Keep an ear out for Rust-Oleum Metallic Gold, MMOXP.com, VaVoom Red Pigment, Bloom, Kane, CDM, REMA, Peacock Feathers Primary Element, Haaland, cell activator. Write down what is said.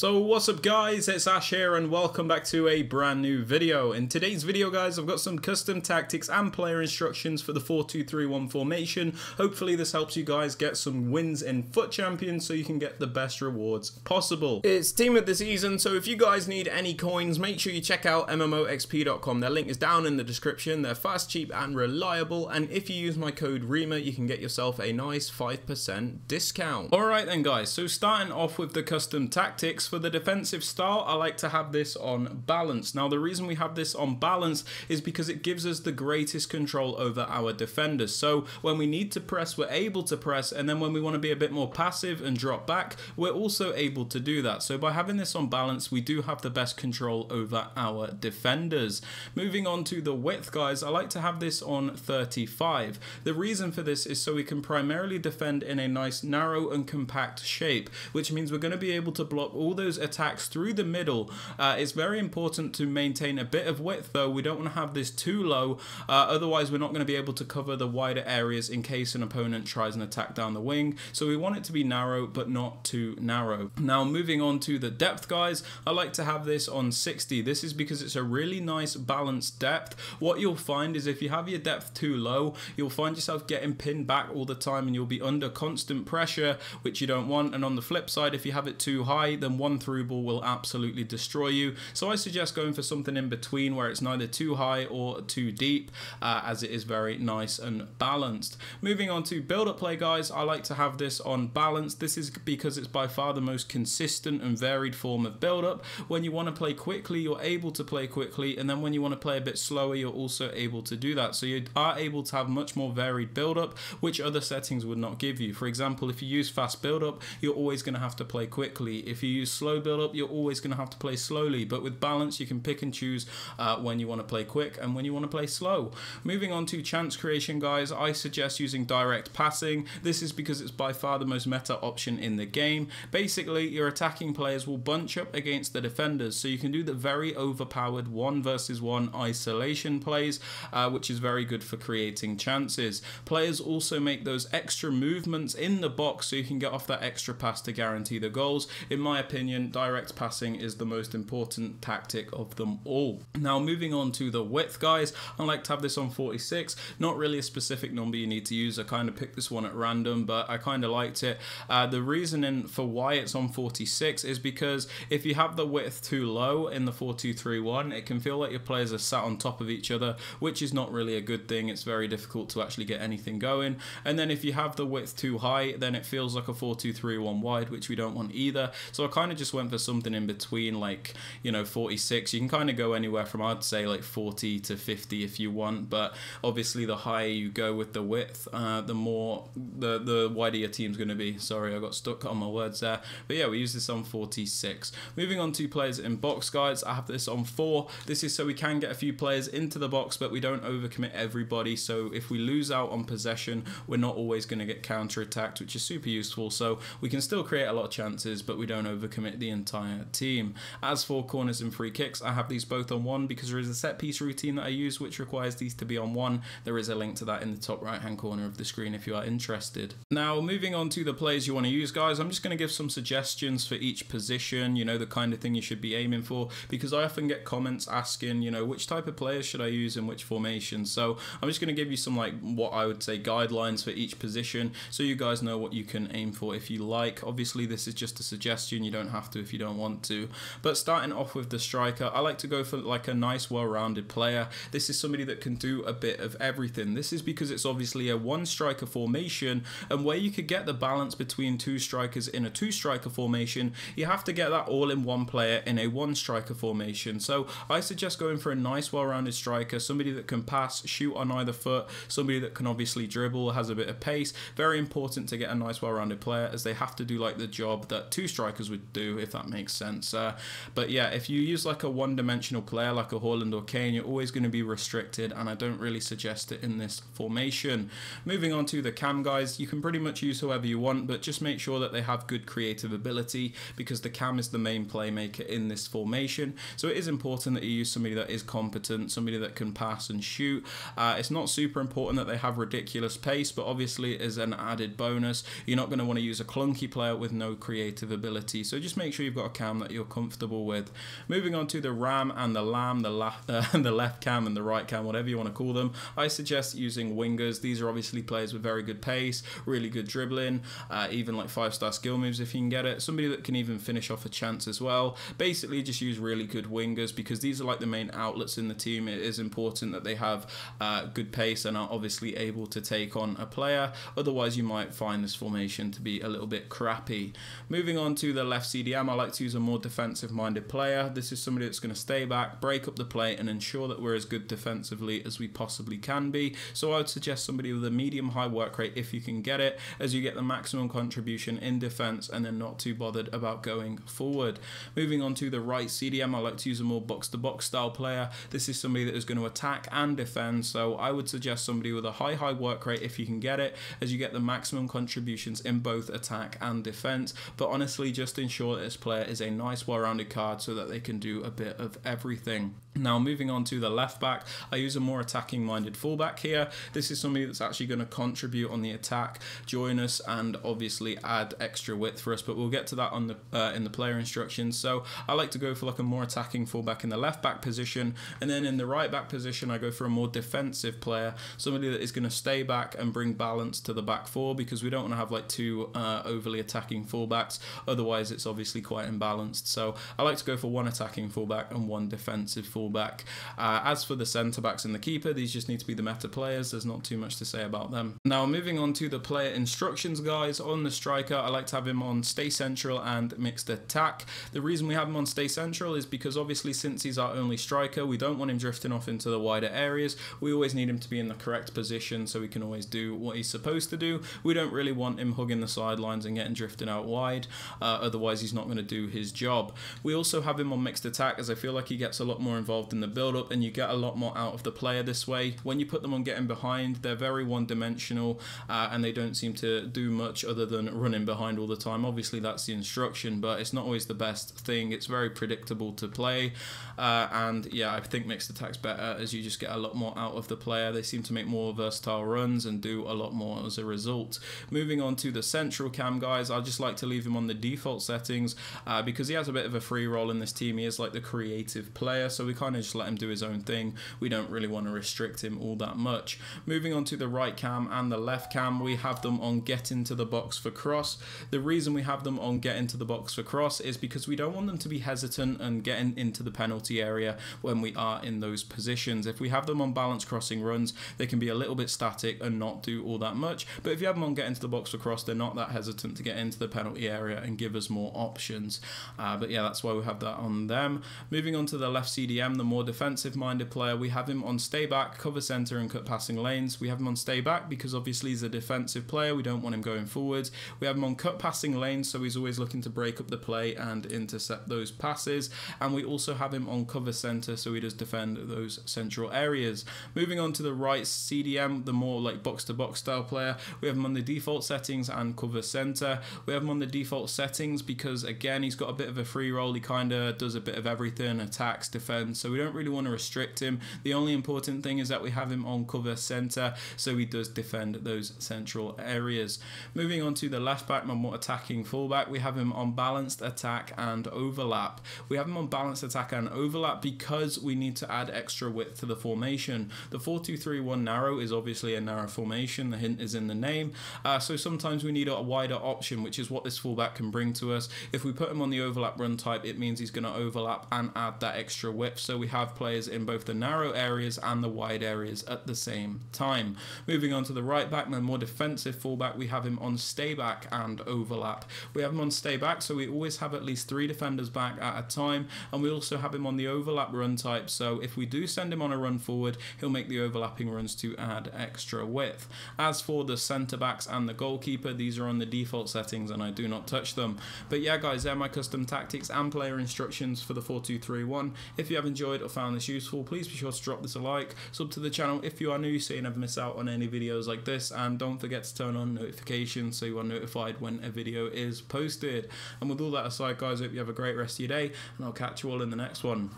So what's up guys, it's Ash here and welcome back to a brand new video. In today's video guys, I've got some custom tactics and player instructions for the 4-2-3-1 formation. Hopefully this helps you guys get some wins in Foot Champions so you can get the best rewards possible. It's team of the season, so if you guys need any coins, make sure you check out MMOXP.com. Their link is down in the description. They're fast, cheap and reliable, and if you use my code REMA you can get yourself a nice 5% discount. Alright then guys, so starting off with the custom tactics. For the defensive style, I like to have this on balance. Now, the reason we have this on balance is because it gives us the greatest control over our defenders. So when we need to press, we're able to press, and then when we want to be a bit more passive and drop back, we're also able to do that. So by having this on balance, we do have the best control over our defenders. Moving on to the width, guys, I like to have this on 35. The reason for this is so we can primarily defend in a nice, narrow and compact shape, which means we're going to be able to block all the those attacks through the middle. It's very important to maintain a bit of width though. We don't want to have this too low, otherwise we're not going to be able to cover the wider areas in case an opponent tries an attack down the wing. So we want it to be narrow but not too narrow. Now moving on to the depth guys, I like to have this on 60. This is because it's a really nice balanced depth. What you'll find is if you have your depth too low, you'll find yourself getting pinned back all the time and you'll be under constant pressure, which you don't want. And on the flip side, if you have it too high, then one through ball will absolutely destroy you. So I suggest going for something in between where it's neither too high or too deep, as it is very nice and balanced. Moving on to build up play guys, I like to have this on balance. This is because it's by far the most consistent and varied form of build up. When you want to play quickly, you're able to play quickly, and then when you want to play a bit slower, you're also able to do that. So you are able to have much more varied build up, which other settings would not give you. For example, if you use fast build up, you're always going to have to play quickly. If you use slow build up, you're always going to have to play slowly, but with balance you can pick and choose when you want to play quick and when you want to play slow. Moving on to chance creation guys, I suggest using direct passing. This is because it's by far the most meta option in the game. Basically your attacking players will bunch up against the defenders, so you can do the very overpowered 1v1 isolation plays, which is very good for creating chances. Players also make those extra movements in the box so you can get off that extra pass to guarantee the goals. In my opinion, direct passing is the most important tactic of them all. Now moving on to the width guys, I like to have this on 46. Not really a specific number you need to use, I kind of picked this one at random, but I kind of liked it. The reasoning for why it's on 46 is because if you have the width too low in the 4-2-3-1, it can feel like your players are sat on top of each other, which is not really a good thing. It's very difficult to actually get anything going. And then if you have the width too high, then it feels like a 4-2-3-1 wide, which we don't want either. So I kind of just went for something in between, like, you know, 46. You can kind of go anywhere from, I'd say, like 40 to 50 if you want, but obviously the higher you go with the width, the wider your team's going to be. Sorry, I got stuck on my words there, but yeah, we use this on 46. Moving on to players in box guys, I have this on 4. This is so we can get a few players into the box, but we don't overcommit everybody, so if we lose out on possession we're not always going to get counter-attacked, which is super useful. So we can still create a lot of chances, but we don't overcommit the entire team. As for corners and free kicks, I have these both on 1 because there is a set piece routine that I use which requires these to be on 1. There is a link to that in the top right hand corner of the screen if you are interested. Now moving on to the players you want to use guys, I'm just going to give some suggestions for each position, you know, the kind of thing you should be aiming for, because I often get comments asking, you know, which type of players should I use in which formation. So I'm just going to give you some, like, what I would say guidelines for each position so you guys know what you can aim for if you like. Obviously this is just a suggestion. You don't have to if you don't want to. But starting off with the striker, I like to go for like a nice well-rounded player. This is somebody that can do a bit of everything. This is because it's obviously a one striker formation, and where you could get the balance between two strikers in a two striker formation, you have to get that all in one player in a one striker formation. So I suggest going for a nice well-rounded striker, somebody that can pass, shoot on either foot, somebody that can obviously dribble, has a bit of pace. Very important to get a nice well-rounded player, as they have to do like the job that two strikers would do, if that makes sense. But yeah, if you use like a one-dimensional player like a Haaland or Kane, you're always going to be restricted, and I don't really suggest it in this formation. Moving on to the cam guys, you can pretty much use whoever you want, but just make sure that they have good creative ability, because the cam is the main playmaker in this formation. So it is important that you use somebody that is competent, somebody that can pass and shoot. It's not super important that they have ridiculous pace, but obviously it is an added bonus. You're not going to want to use a clunky player with no creative ability. So just just make sure you've got a cam that you're comfortable with. Moving on to the RAM and the LAM, the left cam and the right cam, whatever you want to call them, I suggest using wingers. These are obviously players with very good pace, really good dribbling, even like 5-star skill moves if you can get it, somebody that can even finish off a chance as well. Basically just use really good wingers because these are like the main outlets in the team. It is important that they have good pace and are obviously able to take on a player, otherwise you might find this formation to be a little bit crappy. Moving on to the left CDM, I like to use a more defensive minded player. This is somebody that's going to stay back, break up the play and ensure that we're as good defensively as we possibly can be. So I would suggest somebody with a medium high work rate if you can get it, as you get the maximum contribution in defense and they're not too bothered about going forward. Moving on to the right CDM, I like to use a more box to box style player. This is somebody that is going to attack and defend, so I would suggest somebody with a high work rate if you can get it, as you get the maximum contributions in both attack and defense. But honestly, just ensure that this player is a nice well-rounded card so that they can do a bit of everything. Now moving on to the left back, I use a more attacking minded fullback here. This is somebody that's actually going to contribute on the attack, join us and obviously add extra width for us, but we'll get to that on the in the player instructions. So I like to go for like a more attacking fullback in the left back position, and then in the right back position I go for a more defensive player, somebody that is going to stay back and bring balance to the back four, because we don't want to have like two overly attacking fullbacks, otherwise it's obviously quite imbalanced. So I like to go for one attacking fullback and one defensive fullback. As for the centre backs and the keeper, these just need to be the meta players, there's not too much to say about them. Now moving on to the player instructions, guys. On the striker, I like to have him on stay central and mixed attack. The reason we have him on stay central is because obviously since he's our only striker, we don't want him drifting off into the wider areas. We always need him to be in the correct position so he can always do what he's supposed to do. We don't really want him hugging the sidelines and getting drifted out wide, otherwise he's not going to do his job. We also have him on mixed attack as I feel like he gets a lot more involved in the build-up and you get a lot more out of the player this way. When you put them on getting behind, they're very one-dimensional and they don't seem to do much other than running behind all the time. Obviously that's the instruction, but it's not always the best thing. It's very predictable to play, and yeah, I think mixed attack's better as you just get a lot more out of the player. They seem to make more versatile runs and do a lot more as a result. Moving on to the central cam, guys, I just like to leave him on the default settings because he has a bit of a free role in this team. He is like the creative player, so we kind of just let him do his own thing. We don't really want to restrict him all that much. Moving on to the right cam and the left cam, we have them on get into the box for cross. The reason we have them on get into the box for cross is because we don't want them to be hesitant and getting into the penalty area when we are in those positions. If we have them on balanced crossing runs, they can be a little bit static and not do all that much, but if you have them on get into the box for cross, they're not that hesitant to get into the penalty area and give us more options. But yeah, that's why we have that on them. Moving on to the left CDM, the more defensive minded player, we have him on stay back, cover center and cut passing lanes. We have him on stay back because obviously he's a defensive player, we don't want him going forwards. We have him on cut passing lanes, so he's always looking to break up the play and intercept those passes, and we also have him on cover center, so he does defend those central areas. Moving on to the right CDM, the more like box to box style player, we have him on the default settings and cover center. We have him on the default settings because again, he's got a bit of a free roll. He kind of does a bit of everything, attacks, defends, so we don't really want to restrict him. The only important thing is that we have him on cover center, so he does defend those central areas. Moving on to the left back, my more attacking fullback, we have him on balanced attack and overlap. We have him on balanced attack and overlap because we need to add extra width to the formation. The 4-2-3-1 narrow is obviously a narrow formation, the hint is in the name, so sometimes we need a wider option, which is what this fullback can bring to us. If we put him on the overlap run type, it means he's going to overlap and add that extra width, so we have players in both the narrow areas and the wide areas at the same time. Moving on to the right back, the more defensive fullback, we have him on stay back and overlap. We have him on stay back, so we always have at least 3 defenders back at a time, and we also have him on the overlap run type, so if we do send him on a run forward, he'll make the overlapping runs to add extra width. As for the centre backs and the goalkeeper, these are on the default settings and I do not touch them. But yeah guys, they're my custom tactics and player instructions for the 4-2-3-1. If you have enjoyed or found this useful, please be sure to drop this a like, sub to the channel if you are new so you never miss out on any videos like this, and don't forget to turn on notifications so you are notified when a video is posted. And with all that aside guys, I hope you have a great rest of your day and I'll catch you all in the next one.